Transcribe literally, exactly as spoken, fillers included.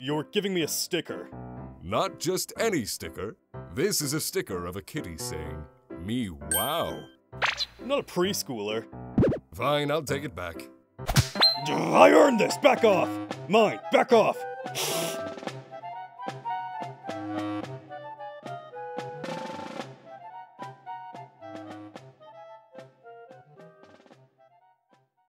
You're giving me a sticker. Not just any sticker. This is a sticker of a kitty saying, "Me wow." I'm not a preschooler. Fine, I'll take it back. I earned this! Back off! Mine, back off!